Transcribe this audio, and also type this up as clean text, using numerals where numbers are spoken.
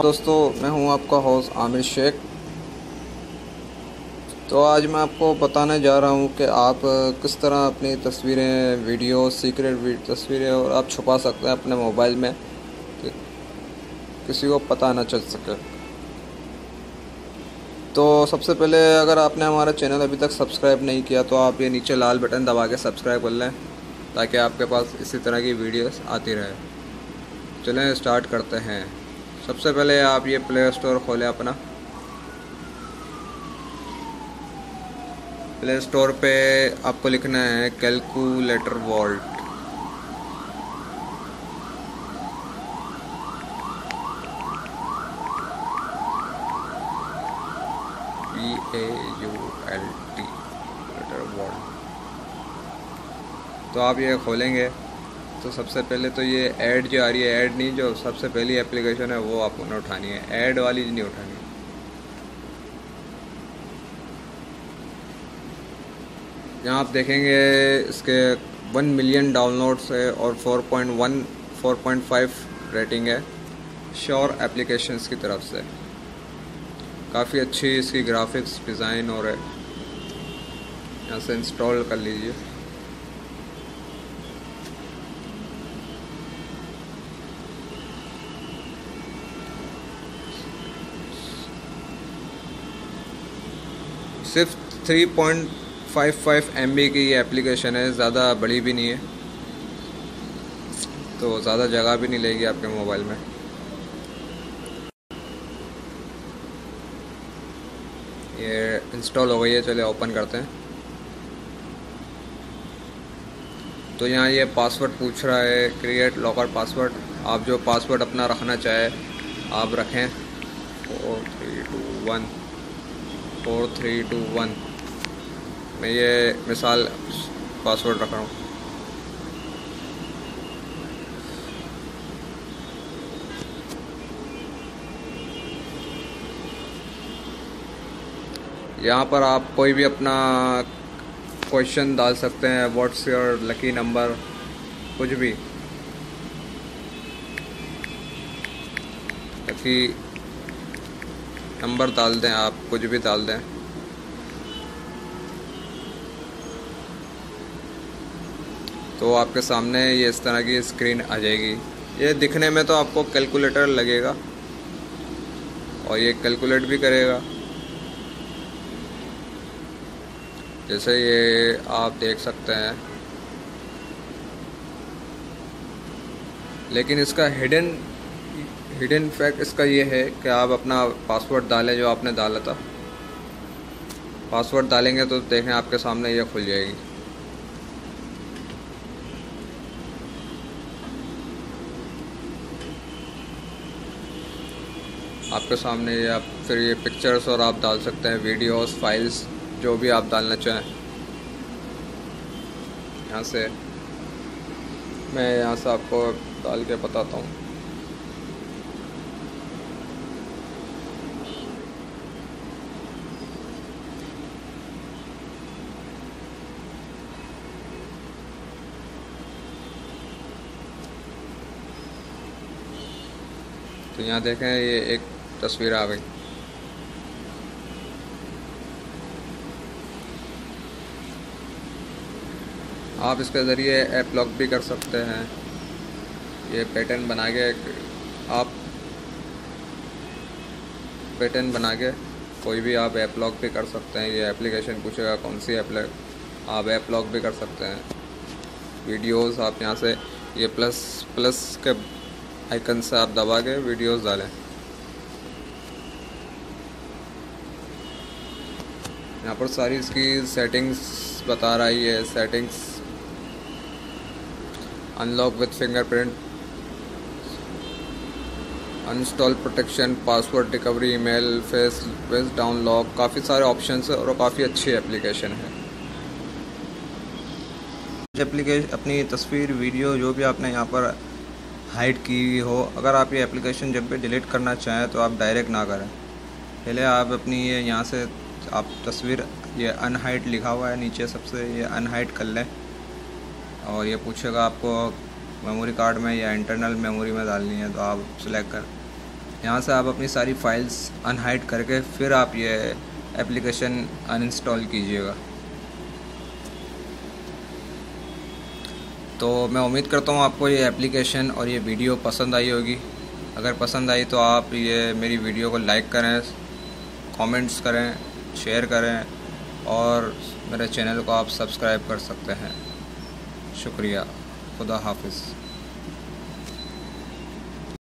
दोस्तों, मैं हूं आपका होस्ट आमिर शेख। तो आज मैं आपको बताने जा रहा हूं कि आप किस तरह अपनी तस्वीरें, वीडियो, सीक्रेट तस्वीरें और आप छुपा सकते हैं अपने मोबाइल में कि किसी को पता ना चल सके। तो सबसे पहले अगर आपने हमारा चैनल अभी तक सब्सक्राइब नहीं किया तो आप ये नीचे लाल बटन दबा के सब्सक्राइब कर लें ताकि आपके पास इसी तरह की वीडियोस आती रहे। चलें स्टार्ट करते हैं। सबसे पहले आप ये प्ले स्टोर खोलें अपना। प्ले स्टोर पे आपको लिखना है calculator vault. VAULT calculator vault. तो आप ये खोलेंगे तो सबसे पहले तो ये ऐड जो आ रही है, ऐड नहीं, जो सबसे पहली एप्लीकेशन है वो आपको ना उठानी है, ऐड वाली नहीं उठानी। यहाँ आप देखेंगे इसके 1 मिलियन डाउनलोड्स है और 4.5 रेटिंग है श्योर एप्लीकेशंस की तरफ से। काफ़ी अच्छी इसकी ग्राफिक्स डिज़ाइन और है। यहाँ से इंस्टॉल कर लीजिए। सिर्फ 3.55 MB की ये एप्लीकेशन है, ज़्यादा बड़ी भी नहीं है तो ज़्यादा जगह भी नहीं लेगी आपके मोबाइल में। ये इंस्टॉल हो गई है, चलिए ओपन करते हैं। तो यहाँ ये पासवर्ड पूछ रहा है, क्रिएट लॉकर पासवर्ड। आप जो पासवर्ड अपना रखना चाहे आप रखें। 4 3 2 1 मैं ये मिसाल पासवर्ड रख रहा हूँ। यहाँ पर आप कोई भी अपना क्वेश्चन डाल सकते हैं, व्हाट्स योर लकी नंबर, कुछ भी। लकी नंबर डाल दें आप, कुछ भी डाल दें। तो आपके सामने ये इस तरह की स्क्रीन आ जाएगी। ये दिखने में तो आपको कैलकुलेटर लगेगा और ये कैलकुलेट भी करेगा। जैसे ये आप देख सकते हैं, लेकिन इसका हिडन फैक्ट इसका ये है कि आप अपना पासवर्ड डालें जो आपने डाला था। पासवर्ड डालेंगे तो देखें आपके सामने ये खुल जाएगी। आपके सामने ये आप फिर ये पिक्चर्स और आप डाल सकते हैं, वीडियोस, फाइल्स, जो भी आप डालना चाहें। मैं यहाँ से आपको डाल के बताता हूँ। तो यहाँ देखें ये एक तस्वीर आ गई। आप इसके ज़रिए ऐप लॉक भी कर सकते हैं। ये पैटर्न बना के कोई भी आप ऐप लॉक भी कर सकते हैं। ये एप्लीकेशन पूछेगा कौन सी आप ऐप लॉक भी कर सकते हैं। वीडियोस आप यहाँ से ये प्लस के आइकन से आप दबा के वीडियोस डालें। यहाँ पर सारी इसकी सेटिंग्स बता रही है। Settings unlock with fingerprint, uninstall protection, password recovery, email, face down lock, काफ़ी सारे ऑप्शंस है और काफ़ी अच्छी एप्लीकेशन है। एप्लीकेशन अपनी तस्वीर, वीडियो जो भी आपने यहाँ पर हाइड की हो, अगर आप ये एप्लीकेशन जब भी डिलीट करना चाहें तो आप डायरेक्ट ना करें। पहले आप अपनी ये यहाँ से आप तस्वीर, ये अनहाइड लिखा हुआ है नीचे सबसे, ये अनहाइड कर लें। और ये पूछेगा आपको मेमोरी कार्ड में या इंटरनल मेमोरी में डालनी है तो आप सिलेक्ट कर यहाँ से आप अपनी सारी फाइल्स अनहाइड करके फिर आप ये एप्लीकेशन अनइंस्टॉल कीजिएगा। तो मैं उम्मीद करता हूँ आपको ये एप्लीकेशन और ये वीडियो पसंद आई होगी। अगर पसंद आई तो आप ये मेरी वीडियो को लाइक करें, कमेंट्स करें, शेयर करें और मेरे चैनल को आप सब्सक्राइब कर सकते हैं। शुक्रिया। खुदा हाफिज़।